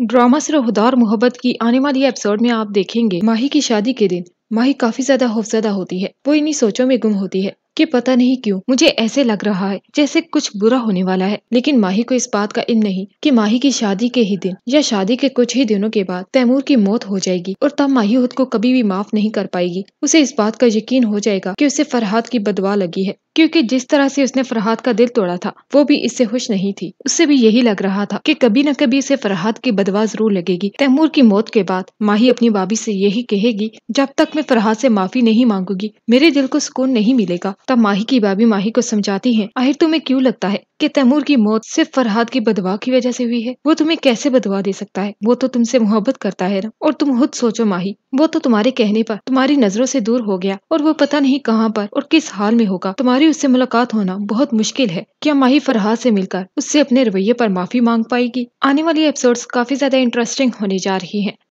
Drama सिर्फ खुदा और मोहब्बत की आने वाली एपिसोड में आप देखेंगे माही की शादी के दिन। माही काफी ज्यादा खौफजदा होती है, वो इन्हीं सोचों में गुम होती है कि पता नहीं क्यों मुझे ऐसे लग रहा है जैसे कुछ बुरा होने वाला है। लेकिन माही को इस बात का इल्म नहीं कि माही की शादी के ही दिन या शादी के कुछ ही दिनों के बाद तैमूर की मौत हो जाएगी और तब माही खुद को कभी भी माफ नहीं कर पाएगी। उसे इस बात का यकीन हो जाएगा कि उसे फरहाद की बदवा लगी है, क्योंकि जिस तरह से उसने फरहाद का दिल तोड़ा था वो भी इससे खुश नहीं थी। उससे भी यही लग रहा था कि कभी न कभी उसे फरहाद की बदवा जरूर लगेगी। तैमूर की मौत के बाद माही अपनी भाभी से यही कहेगी, जब तक मैं फरहाद से माफी नहीं मांगूंगी मेरे दिल को सुकून नहीं मिलेगा। तब माही की भाभी माही को समझाती है, आखिर तुम्हें क्यों लगता है कि तैमूर की मौत सिर्फ फरहाद की बदवा की वजह से हुई है? वो तुम्हें कैसे बदवा दे सकता है? वो तो तुमसे मोहब्बत करता है ना। और तुम खुद सोचो माही, वो तो तुम्हारे कहने पर तुम्हारी नजरों से दूर हो गया और वो पता नहीं कहाँ पर और किस हाल में होगा। तुम्हारी उससे मुलाकात होना बहुत मुश्किल है। क्या माही फरहाद से मिलकर उससे अपने रवैये पर माफी मांग पाएगी? आने वाली एपिसोड्स काफी ज्यादा इंटरेस्टिंग होने जा रही है।